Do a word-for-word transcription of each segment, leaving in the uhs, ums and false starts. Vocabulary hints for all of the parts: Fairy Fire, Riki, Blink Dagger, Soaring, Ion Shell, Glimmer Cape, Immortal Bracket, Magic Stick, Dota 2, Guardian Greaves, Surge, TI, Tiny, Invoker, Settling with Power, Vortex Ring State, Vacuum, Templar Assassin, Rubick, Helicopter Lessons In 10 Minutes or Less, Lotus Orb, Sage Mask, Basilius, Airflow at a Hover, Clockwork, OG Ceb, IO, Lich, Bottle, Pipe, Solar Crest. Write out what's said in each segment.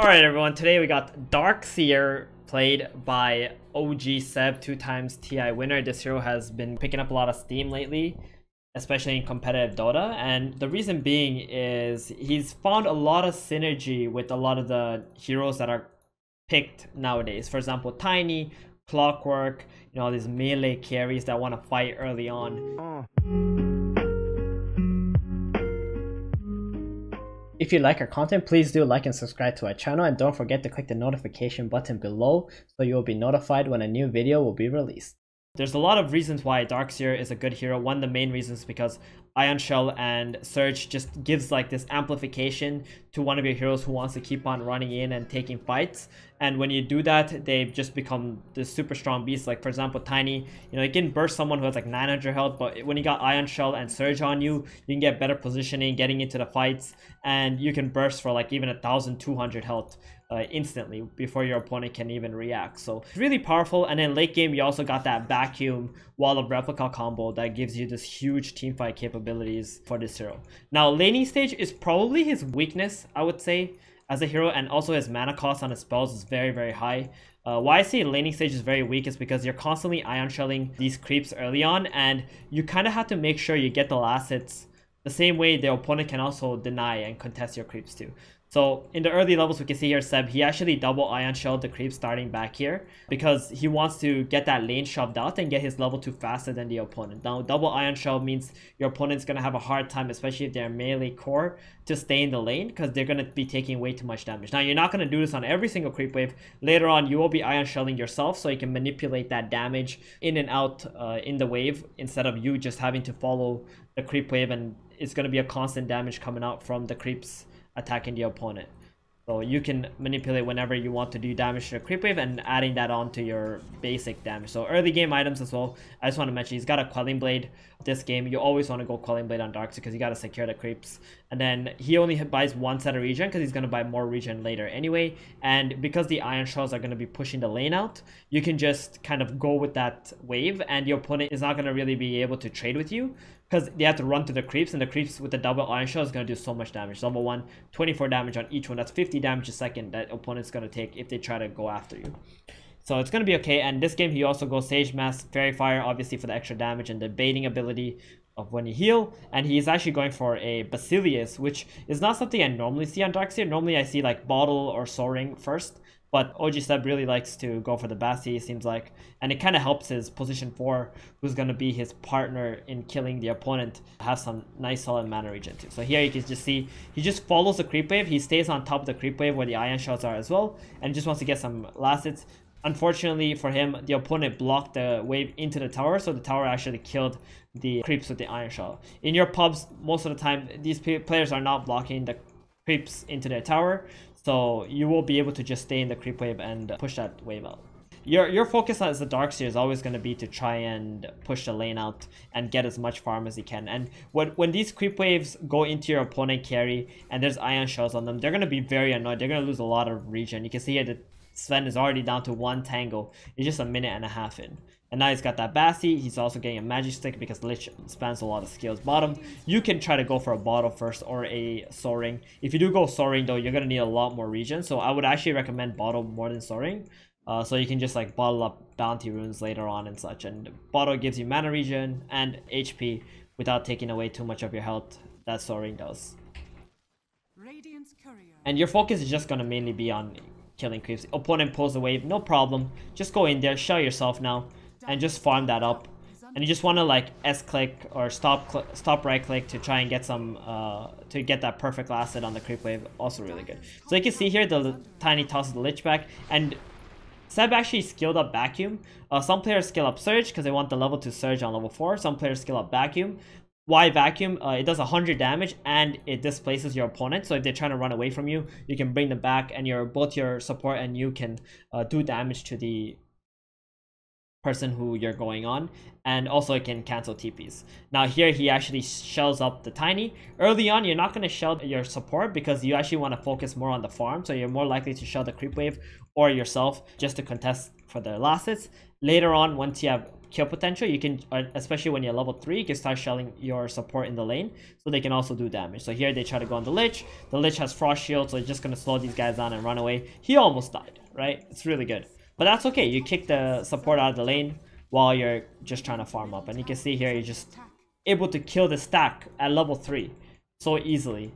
Alright everyone, today we got Darkseer played by O G Ceb, two times T I winner. This hero has been picking up a lot of steam lately, especially in competitive Dota, and the reason being is he's found a lot of synergy with a lot of the heroes that are picked nowadays. For example, Tiny, Clockwork, you know, these melee carries that want to fight early on. Oh. If you like our content, please do like and subscribe to our channel, and don't forget to click the notification button below so you will be notified when a new video will be released. There's a lot of reasons why Darkseer is a good hero. One of the main reasons is because Ion Shell and Surge just gives like this amplification to one of your heroes who wants to keep on running in and taking fights. And when you do that, they just become this super strong beast. Like for example, Tiny, you know, you can burst someone who has like nine hundred health, but when you got Ion Shell and Surge on you, you can get better positioning, getting into the fights, and you can burst for like even one thousand two hundred health uh, instantly before your opponent can even react. So it's really powerful. And then late game, you also got that Vacuum Wall of Replica combo that gives you this huge teamfight capabilities for this hero. Now, laning stage is probably his weakness, I would say, as a hero, and also his mana cost on his spells is very, very high. Uh, why I say laning stage is very weak is because you're constantly Ion Shelling these creeps early on, and you kind of have to make sure you get the last hits the same way the opponent can also deny and contest your creeps too. So in the early levels, we can see here Ceb, he actually double Ion Shelled the creep starting back here because he wants to get that lane shoved out and get his level two faster than the opponent. Now double Ion Shell means your opponent's going to have a hard time, especially if they're melee core, to stay in the lane because they're going to be taking way too much damage. Now you're not going to do this on every single creep wave. Later on you will be Ion Shelling yourself so you can manipulate that damage in and out uh, in the wave instead of you just having to follow the creep wave, and it's going to be a constant damage coming out from the creeps attacking the opponent. So you can manipulate whenever you want to do damage to the creep wave and adding that on to your basic damage. So early game items as well, I just want to mention he's got a Quelling Blade. This game you always want to go Quelling Blade on Darkseer because you got to secure the creeps, and then he only buys one set of regen because he's going to buy more regen later anyway, and because the Ion Shells are going to be pushing the lane out, you can just kind of go with that wave and your opponent is not going to really be able to trade with you because they have to run to the creeps, and the creeps with the double Ion Shell is going to do so much damage. Level one, twenty-four damage on each one. That's fifty damage a second that opponent's going to take if they try to go after you. So it's going to be okay. And this game, he also goes Sage Mask, Fairy Fire, obviously for the extra damage and the baiting ability of when you heal. And he's actually going for a Basilius, which is not something I normally see on Darkseer. Normally I see like Bottle or Soaring first, but O G Ceb really likes to go for the Bassi, it seems like. And it kind of helps his position four, who's going to be his partner in killing the opponent, have some nice solid mana regen too. So here you can just see, he just follows the creep wave. He stays on top of the creep wave where the Ion Shells are as well, and just wants to get some last hits. Unfortunately for him, the opponent blocked the wave into the tower, so the tower actually killed the creeps with the Ion Shell. In your pubs, most of the time, these players are not blocking the creeps into their tower, so you will be able to just stay in the creep wave and push that wave out. Your, your focus as a Darkseer is always going to be to try and push the lane out and get as much farm as you can. And when, when these creep waves go into your opponent carry and there's Ion Shells on them, they're going to be very annoyed. They're going to lose a lot of regen. You can see here that Sven is already down to one tango. He's just a minute and a half in. And now he's got that Bassi. He's also getting a Magic Stick because Lich spans a lot of skills bottom. You can try to go for a Bottle first or a Soaring. If you do go Soaring though, you're going to need a lot more regen. So I would actually recommend Bottle more than Soaring. Uh, so you can just like bottle up bounty runes later on and such. And Bottle gives you mana regen and H P without taking away too much of your health that Soaring does. And your focus is just going to mainly be on killing creeps. Opponent pulls the wave, no problem. Just go in there, shell yourself now, and just farm that up. And you just want to like S click or stop cl stop right click to try and get some uh, to get that perfect last hit on the creep wave. Also really good. So you can see here the Tiny tosses the Lich back, and Ceb actually skilled up Vacuum. Uh, some players skill up Surge because they want the level two Surge on level four. Some players skill up Vacuum. Why Vacuum? Uh, it does one hundred damage and it displaces your opponent, so if they're trying to run away from you, you can bring them back, and your both your support and you can uh, do damage to the person who you're going on, and also it can cancel T Ps. Now here he actually shells up the Tiny. Early on you're not going to shell your support because you actually want to focus more on the farm, so you're more likely to shell the creep wave or yourself just to contest for their last hits. Later on, once you have kill potential, you can, especially when you're level three, you can start shelling your support in the lane so they can also do damage. So here they try to go on the Lich. The Lich has Frost Shield, so it's just going to slow these guys down and run away. He almost died, right? It's really good. But that's okay. You kick the support out of the lane while you're just trying to farm up. And you can see here, you're just able to kill the stack at level three so easily.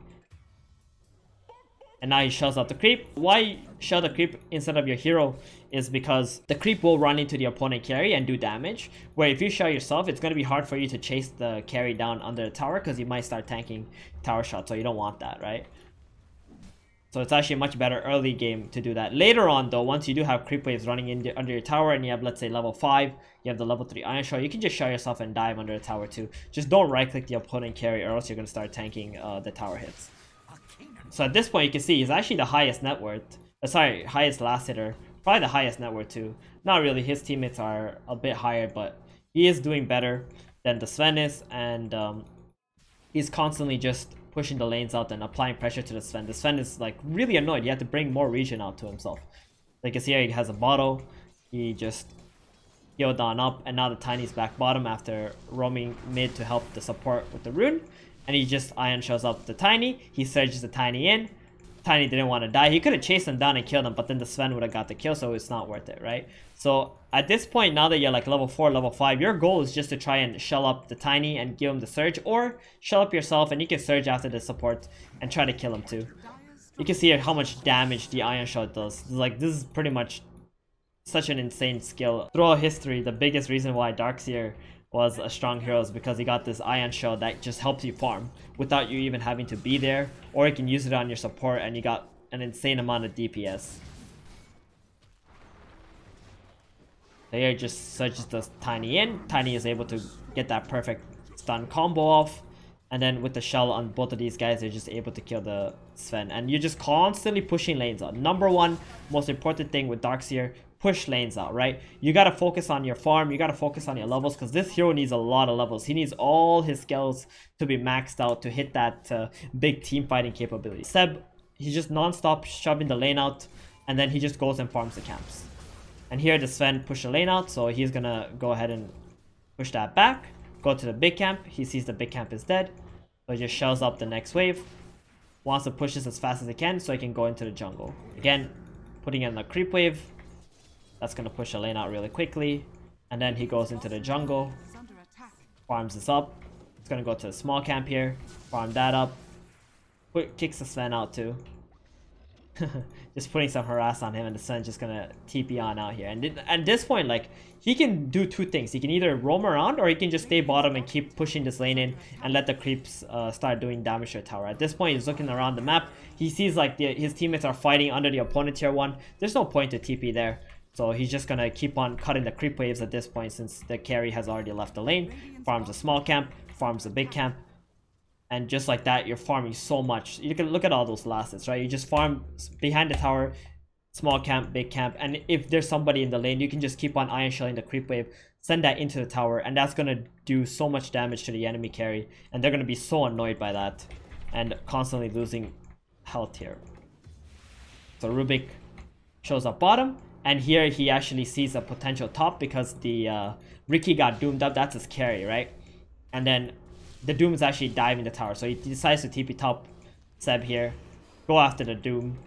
And now he shells out the creep. Why shell the creep instead of your hero is because the creep will run into the opponent carry and do damage, where if you shell yourself, it's going to be hard for you to chase the carry down under the tower because you might start tanking tower shots, so you don't want that, right? So it's actually much better early game to do that. Later on though, once you do have creep waves running in the, under your tower and you have, let's say, level five, you have the level three Ion Shell, you can just shell yourself and dive under the tower too. Just don't right click the opponent carry or else you're going to start tanking uh, the tower hits. So at this point, you can see he's actually the highest net worth. Uh, sorry, highest last hitter. Probably the highest net worth too. Not really. His teammates are a bit higher, but he is doing better than the Sven is. And um, he's constantly just pushing the lanes out and applying pressure to the Sven. The Sven is like really annoyed. You have to bring more region out to himself. Like you see here, he has a bottle. He just healed on up. And now the Tiny's back bottom after roaming mid to help the support with the rune. And he just Ion Shells up the Tiny. He surges the Tiny in. Tiny didn't want to die. He could have chased him down and killed him, but then the Sven would have got the kill, so it's not worth it, right? So at this point, now that you're like level four, level five, your goal is just to try and shell up the Tiny and give him the surge, or shell up yourself and you can surge after the support and try to kill him too. You can see how much damage the Ion Shell does. Like, this is pretty much such an insane skill. Throughout history, the biggest reason why Darkseer was a strong hero is because he got this Ion Shell that just helps you farm without you even having to be there, or you can use it on your support and you got an insane amount of D P S. Here just surges the Tiny in. Tiny is able to get that perfect stun combo off, and then with the shell on both of these guys, they're just able to kill the Sven. And you're just constantly pushing lanes out. Number one most important thing with Darkseer: push lanes out, right? You gotta focus on your farm, you gotta focus on your levels, because this hero needs a lot of levels. He needs all his skills to be maxed out to hit that uh, big team fighting capability. Ceb, he's just non-stop shoving the lane out, and then he just goes and farms the camps. And here the Sven pushed the lane out, so he's gonna go ahead and push that back, go to the big camp. He sees the big camp is dead, so he just shells up the next wave, wants to push this as fast as he can so he can go into the jungle again, putting in the creep wave. That's going to push the lane out really quickly. And then he goes into the jungle, farms this up. It's going to go to a small camp here, farm that up. Put, kicks the Sven out too. Just putting some harass on him, and the Sven's just going to T P on out here. And at this point, like, he can do two things. He can either roam around, or he can just stay bottom and keep pushing this lane in and let the creeps uh, start doing damage to the tower. At this point, he's looking around the map. He sees like the, his teammates are fighting under the opponent tier one. There's no point to T P there. So he's just going to keep on cutting the creep waves at this point, since the carry has already left the lane. Farms a small camp, farms a big camp. And just like that, you're farming so much. You can look at all those last hits, right? You just farm behind the tower, small camp, big camp. And if there's somebody in the lane, you can just keep on Ion Shelling the creep wave, send that into the tower. And that's going to do so much damage to the enemy carry. And they're going to be so annoyed by that and constantly losing health here. So Rubick shows up bottom. And here he actually sees a potential top because the uh, Riki got doomed up. That's his carry, right? And then the Doom is actually diving the tower. So he decides to T P top Ceb here. Go after the Doom.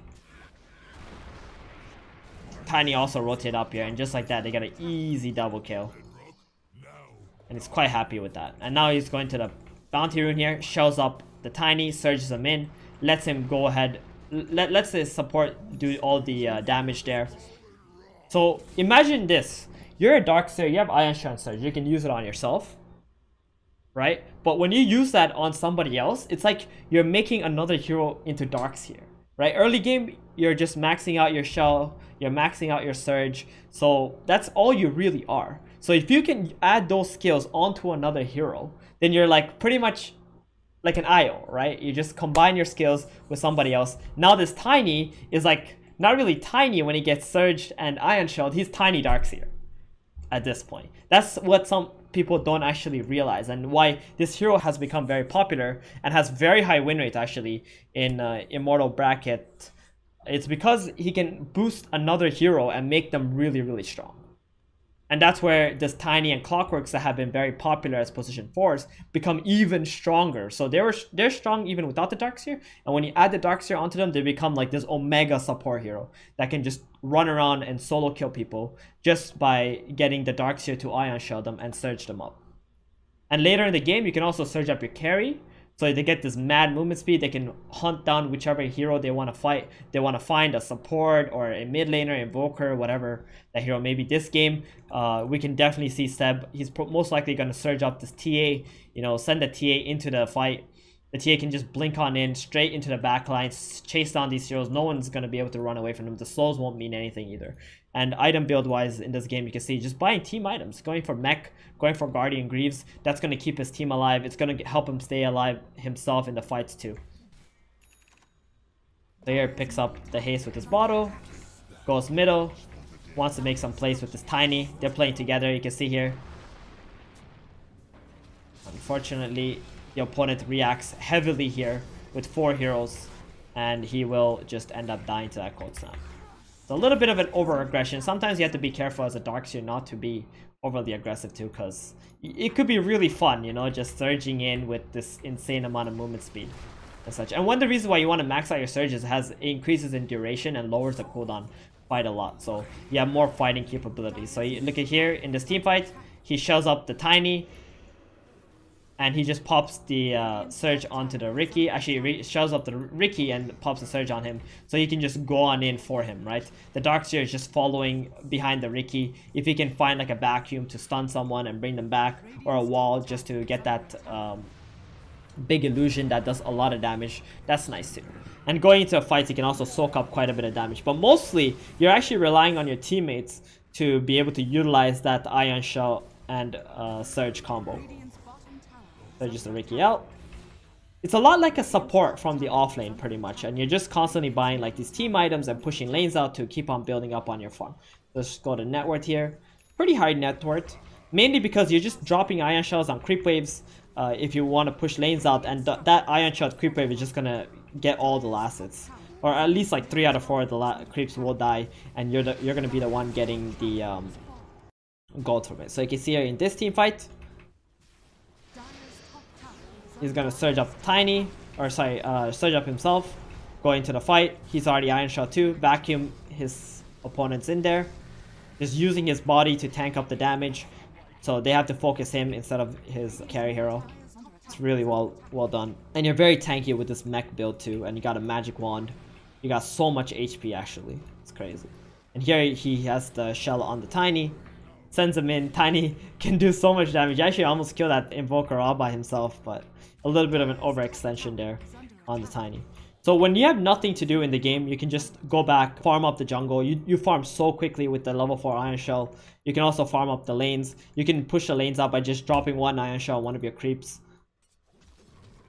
Tiny also rotate up here. And just like that, they got an easy double kill. And he's quite happy with that. And now he's going to the Bounty Rune here. Shells up the Tiny. Surges him in. Lets him go ahead. Let, lets his support do all the uh, damage there. So imagine this, you're a Darkseer, you have Ion Shell and Surge, you can use it on yourself, right? But when you use that on somebody else, it's like you're making another hero into Darkseer, right? Early game, you're just maxing out your Shell, you're maxing out your Surge, so that's all you really are. So if you can add those skills onto another hero, then you're like pretty much like an I O, right? You just combine your skills with somebody else. Now this Tiny is like, not really Tiny when he gets surged and Ion Shelled. He's Tiny Darkseer at this point. That's what some people don't actually realize, and why this hero has become very popular and has very high win rate actually in uh, Immortal Bracket. It's because he can boost another hero and make them really, really strong. And that's where this Tiny and Clockworks that have been very popular as position fours become even stronger. So they were they're strong even without the Darkseer, and when you add the Darkseer onto them, they become like this omega support hero that can just run around and solo kill people just by getting the Darkseer to Ion Shell them and Surge them up. And later in the game, you can also Surge up your carry, so they get this mad movement speed. They can hunt down whichever hero they want to fight. They want to find a support or a mid laner, Invoker, whatever that hero. Maybe this game, uh, we can definitely see Ceb. He's most likely going to Surge up this T A, you know, send the T A into the fight. The T A can just blink on in, straight into the backlines, chase down these heroes. No one's going to be able to run away from them. The slows won't mean anything either. And item build-wise in this game, you can see just buying team items, going for Mech, going for Guardian Greaves. That's going to keep his team alive. It's going to help him stay alive himself in the fights too. Player picks up the haste with his Bottle, goes middle, wants to make some plays with his Tiny. They're playing together, you can see here. Unfortunately, the opponent reacts heavily here with four heroes, and he will just end up dying to that cold snap. It's a little bit of an over-aggression. Sometimes you have to be careful as a Darkseer not to be overly aggressive too, because it could be really fun, you know, just surging in with this insane amount of movement speed and such. And one of the reasons why you want to max out your Surge is it has increases in duration and lowers the cooldown quite a lot, so you have more fighting capabilities. So you look at here in this team fight, he shells up the Tiny, and he just pops the uh, Surge onto the Riki. Actually, he shells up the Riki and pops the Surge on him. So he can just go on in for him, right? The Darkseer is just following behind the Riki. If he can find like a Vacuum to stun someone and bring them back, or a Wall just to get that um, big illusion that does a lot of damage, that's nice too. And going into a fight, you can also soak up quite a bit of damage. But mostly, you're actually relying on your teammates to be able to utilize that Ion Shell and uh, Surge combo. They're just a Riki out. It's a lot like a support from the off lane pretty much, and you're just constantly buying like these team items and pushing lanes out to keep on building up on your farm. Let's go to net worth here. Pretty high net worth, mainly because you're just dropping Ion Shells on creep waves uh, if you want to push lanes out, and th that Ion Shell creep wave is just gonna get all the last hits, or at least like three out of four of the la creeps will die, and you're the, you're gonna be the one getting the um, gold from it. So you can see here in this team fight, he's gonna Surge up Tiny, or sorry, uh, Surge up himself, go into the fight. He's already Ion Shell too, Vacuum his opponents in there, just using his body to tank up the damage, so they have to focus him instead of his carry hero. It's really well well done. And you're very tanky with this Mech build too, and you got a magic wand. You got so much H P actually, it's crazy. And here he has the shell on the Tiny, sends him in. Tiny can do so much damage. He actually almost killed that Invoker all by himself, but a little bit of an overextension there on the Tiny. So when you have nothing to do in the game, you can just go back, farm up the jungle. You, you farm so quickly with the level four Ion Shell. You can also farm up the lanes. You can push the lanes out by just dropping one Ion Shell on one of your creeps.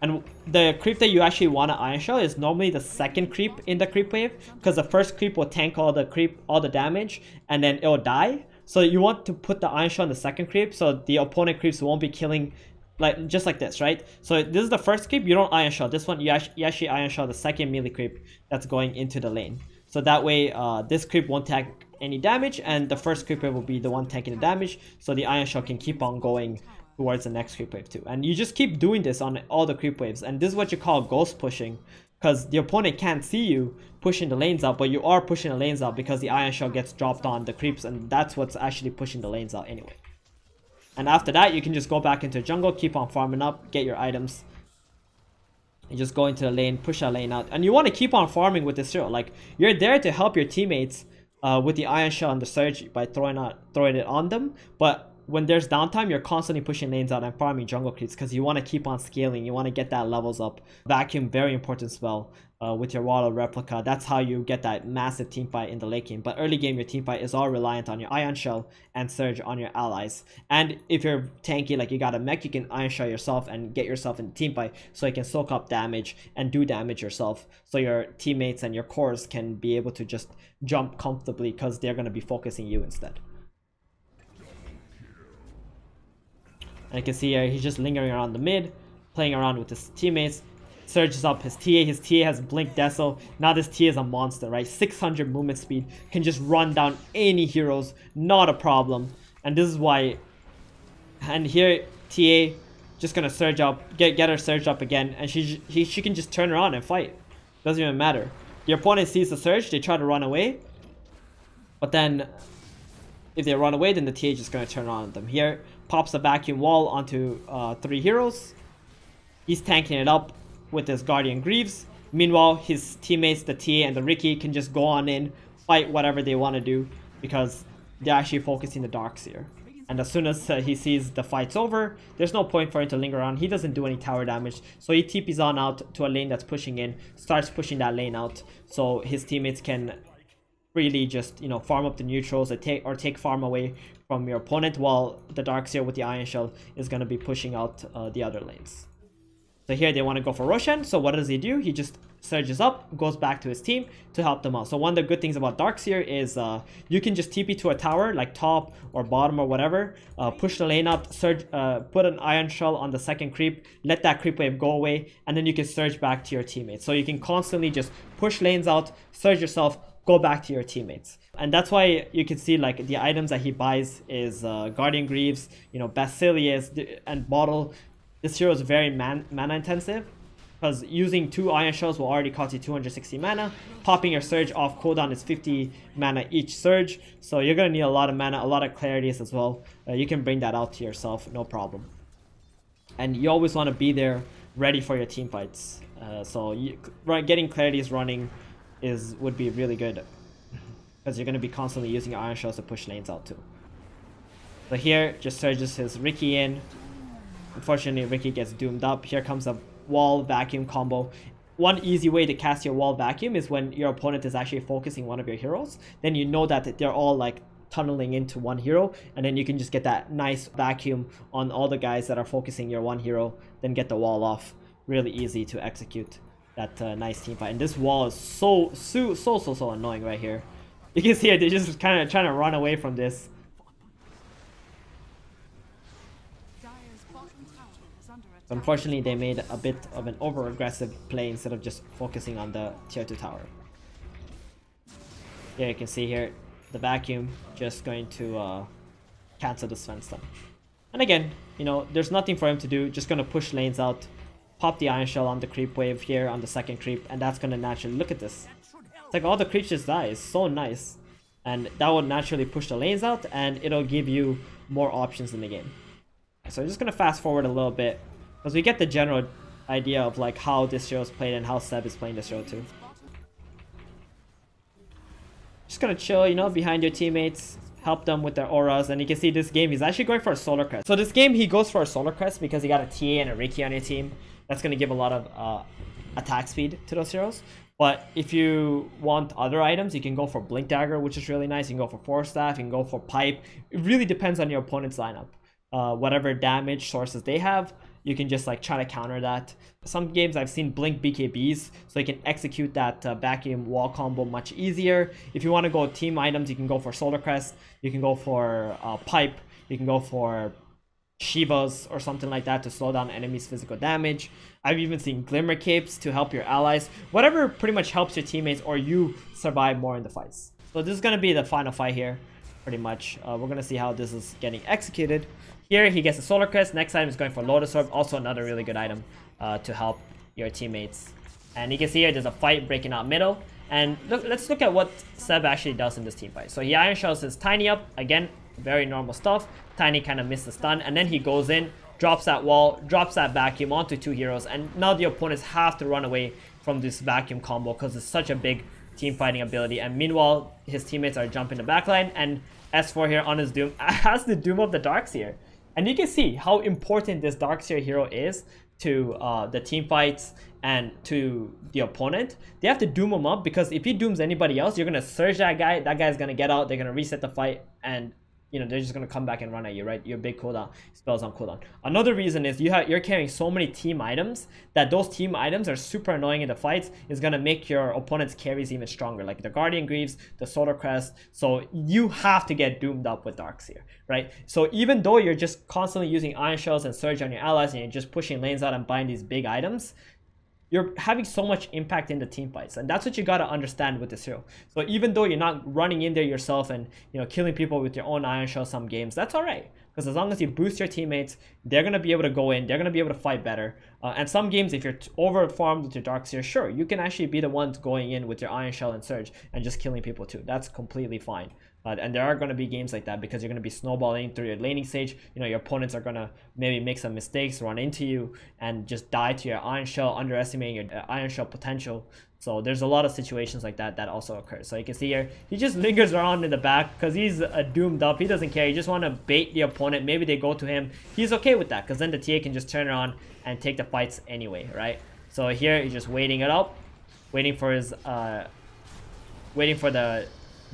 And the creep that you actually want to Ion Shell is normally the second creep in the creep wave, because the first creep will tank all the creep, all the damage, and then it'll die. So you want to put the Ion Shell on the second creep, so the opponent creeps won't be killing, like just like this, right? So this is the first creep, you don't Ion Shell. This one, you actually, you actually Ion Shell the second melee creep that's going into the lane. So that way, uh, this creep won't take any damage, and the first creep wave will be the one taking the damage, so the Ion Shell can keep on going towards the next creep wave too. And you just keep doing this on all the creep waves, and this is what you call ghost pushing, because the opponent can't see you pushing the lanes out, but you are pushing the lanes out because the Ion Shell gets dropped on the creeps, and that's what's actually pushing the lanes out anyway. And after that, you can just go back into jungle, keep on farming up, get your items, and just go into the lane, push that lane out. And you want to keep on farming with this hero. Like, you're there to help your teammates uh, with the Ion Shell and the Surge by throwing out, throwing it on them, but when there's downtime, you're constantly pushing lanes out and farming jungle creeps, because you want to keep on scaling. You want to get that levels up. Vacuum, very important spell uh, with your Wall of Replica. That's how you get that massive team fight in the late game. But early game, your team fight is all reliant on your Ion Shell and Surge on your allies. And if you're tanky, like you got a Mech, you can Ion Shell yourself and get yourself in the team fight, so you can soak up damage and do damage yourself, so your teammates and your cores can be able to just jump comfortably, because they're going to be focusing you instead. And you can see here, he's just lingering around the mid, playing around with his teammates, surges up his T A. His T A has Blink Desol. Now this T A is a monster, right? six hundred movement speed, can just run down any heroes, not a problem. And this is why. And here T A just gonna surge up, get get her surge up again, and she she, she can just turn around and fight. Doesn't even matter. Your opponent sees the surge, they try to run away, but then if they run away, then the T A is just gonna turn around at them. Here pops a vacuum wall onto uh, three heroes. He's tanking it up with his Guardian Greaves. Meanwhile, his teammates, the T A and the Riki, can just go on in, fight whatever they want to do, because they're actually focusing the Darkseer. And as soon as uh, he sees the fight's over, there's no point for him to linger around. He doesn't do any tower damage, so he T Ps on out to a lane that's pushing in, starts pushing that lane out, so his teammates can freely just, you know, farm up the neutrals or take, or take farm away from your opponent, while the Darkseer with the Ion Shell is going to be pushing out uh, the other lanes. So here they want to go for Roshan, so what does he do? He just surges up, goes back to his team to help them out. So one of the good things about Darkseer is uh, you can just T P to a tower, like top or bottom or whatever, uh, push the lane up, surge, uh, put an Ion Shell on the second creep, let that creep wave go away, and then you can surge back to your teammates. So you can constantly just push lanes out, surge yourself, go back to your teammates. And that's why you can see, like, the items that he buys is uh, Guardian Greaves, you know, Basilius, and Bottle. This hero is very man mana intensive, because using two Ion Shells will already cost you two hundred sixty mana. Popping your Surge off cooldown is fifty mana each Surge, so you're going to need a lot of mana, a lot of clarities as well. Uh, you can bring that out to yourself, no problem. And you always want to be there, ready for your team fights. Uh, so you, getting clarities running is would be really good, because you're going to be constantly using Ion Shells to push lanes out too. So here, just surges his Riki in. Unfortunately, Riki gets doomed up. Here comes a wall vacuum combo. One easy way to cast your wall vacuum is when your opponent is actually focusing one of your heroes. Then you know that they're all like tunneling into one hero, and then you can just get that nice vacuum on all the guys that are focusing your one hero, then get the wall off. Really easy to execute that uh, nice team fight. And this wall is so, so, so, so, so annoying right here. You can see it, they're just kind of trying to run away from this. Unfortunately, they made a bit of an over-aggressive play instead of just focusing on the tier two tower. Yeah, you can see here, the vacuum just going to uh, cancel the Sven stun. And again, you know, there's nothing for him to do, just going to push lanes out, pop the Ion Shell on the creep wave here on the second creep, and that's going to naturally, look at this. It's like all the creeps just die, it's so nice. And that will naturally push the lanes out, and it'll give you more options in the game. So I'm just going to fast forward a little bit, because we get the general idea of like how this hero is played and how Ceb is playing this hero too. Just gonna chill, you know, behind your teammates, help them with their auras, and you can see this game he's actually going for a Solar Crest. So this game he goes for a Solar Crest because he got a T A and a Riki on your team. That's gonna give a lot of uh, attack speed to those heroes. But if you want other items, you can go for Blink Dagger, which is really nice. You can go for Force Staff, you can go for Pipe. It really depends on your opponent's lineup. Uh, whatever damage sources they have, you can just like try to counter that. Some games I've seen Blink B K Bs, so you can execute that uh, vacuum wall combo much easier. If you want to go team items, you can go for Solar Crest, you can go for uh, Pipe, you can go for Shivas or something like that to slow down enemies' physical damage. I've even seen Glimmer Capes to help your allies. Whatever pretty much helps your teammates or you survive more in the fights. So this is going to be the final fight here, pretty much. Uh, we're going to see how this is getting executed. Here he gets a Solar Crest. Next item is going for Lotus Orb, also another really good item uh, to help your teammates. And you can see here there's a fight breaking out middle. And look, let's look at what Ceb actually does in this team fight. So he Ion Shells his Tiny up, again, very normal stuff. Tiny kind of missed the stun, and then he goes in, drops that wall, drops that vacuum onto two heroes, and now the opponents have to run away from this vacuum combo because it's such a big team fighting ability. And meanwhile, his teammates are jumping the backline, and S four here on his Doom has the Doom of the Darkseer. And you can see how important this Darkseer hero is to uh, the team fights and to the opponent. They have to doom him up, because if he dooms anybody else, you're going to surge that guy. That guy's going to get out. They're going to reset the fight, and you know they're just going to come back and run at you, right? Your big cooldown, spells on cooldown. Another reason is you have, you're carrying so many team items that those team items are super annoying in the fights. It's going to make your opponent's carries even stronger, like the Guardian Greaves, the Solar Crest. So you have to get doomed up with Darkseer, right? So even though you're just constantly using Ion Shells and Surge on your allies and you're just pushing lanes out and buying these big items, you're having so much impact in the team fights, and that's what you got to understand with this hero. So even though you're not running in there yourself and, you know, killing people with your own Ion Shell some games, that's all right, because as long as you boost your teammates, they're going to be able to go in, they're going to be able to fight better. Uh, and some games, if you're over farmed with your Darkseer, sure, you can actually be the ones going in with your Ion Shell and Surge and just killing people too. That's completely fine. Uh, and there are going to be games like that, because you're going to be snowballing through your laning stage. You know, your opponents are going to maybe make some mistakes, run into you, and just die to your Ion Shell, underestimating your Ion Shell potential. So there's a lot of situations like that that also occurs. So you can see here, he just lingers around in the back because he's uh, doomed up. He doesn't care. He just want to bait the opponent. Maybe they go to him. He's okay with that, because then the T A can just turn around and take the fights anyway, right? So here he's just waiting it out, waiting for his, uh, waiting for the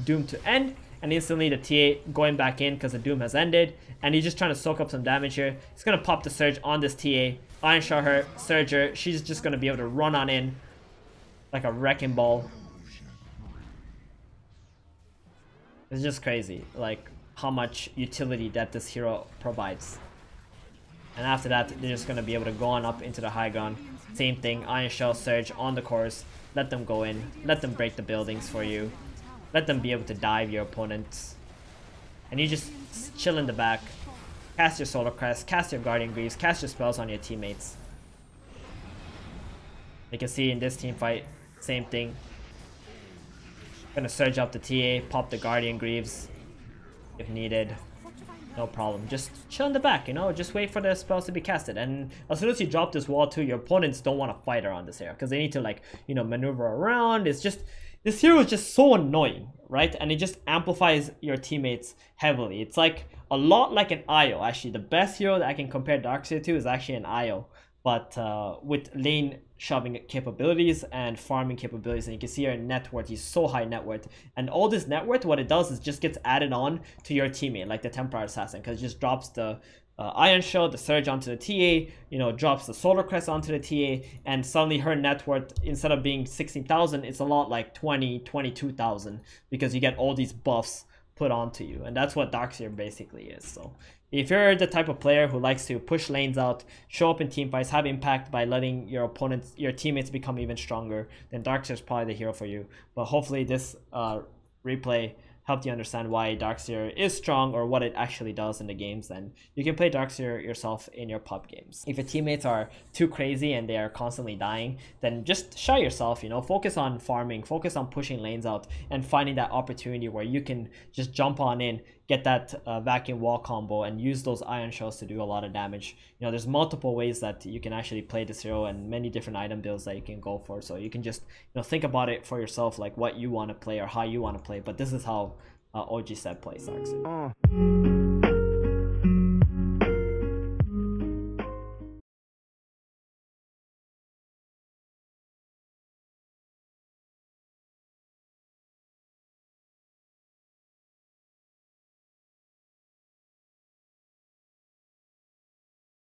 doom to end. And instantly the T A going back in because the doom has ended, and he's just trying to soak up some damage here. He's gonna pop the Surge on this T A, Ion Shell her, Surge her. She's just gonna be able to run on in like a wrecking ball. It's just crazy, like how much utility that this hero provides. And after that, they're just gonna be able to go on up into the high ground. Same thing, Ion Shell, Surge on the course. Let them go in. Let them break the buildings for you. Let them be able to dive your opponents. And you just chill in the back. Cast your Solar Crest. Cast your Guardian Greaves. Cast your spells on your teammates. You can see in this team fight, same thing. Gonna Surge up the T A. Pop the Guardian Greaves if needed. No problem. Just chill in the back, you know? Just wait for the spells to be casted. And as soon as you drop this wall too, your opponents don't want to fight around this hero, because they need to, like, you know, maneuver around. It's just... this hero is just so annoying, right? And it just amplifies your teammates heavily. It's like a lot like an I O. Actually, the best hero that I can compare Darkseer to is actually an I O, but uh, with lane shoving capabilities and farming capabilities. And you can see our net worth, he's so high net worth, and all this net worth, what it does is just gets added on to your teammate, like the Templar Assassin, because it just drops the Uh, Ion Shell, the Surge onto the T A, you know, drops the Solar Crest onto the T A, and suddenly her net worth, instead of being sixteen thousand, it's a lot like twenty, twenty-two thousand, because you get all these buffs put onto you. And that's what Darkseer basically is. So if you're the type of player who likes to push lanes out, show up in team fights, have impact by letting your opponents, your teammates become even stronger, then Darkseer's probably the hero for you. But hopefully this uh, replay helped you understand why Darkseer is strong, or what it actually does in the games. And you can play Darkseer yourself in your pub games. If your teammates are too crazy and they are constantly dying, then just shy yourself, you know, focus on farming, focus on pushing lanes out and finding that opportunity where you can just jump on in, get that uh, vacuum wall combo, and use those Ion Shells to do a lot of damage. You know, there's multiple ways that you can actually play this hero, and many different item builds that you can go for. So you can just, you know, think about it for yourself, like what you want to play or how you want to play. But this is how uh, O G Ceb plays Darkseer.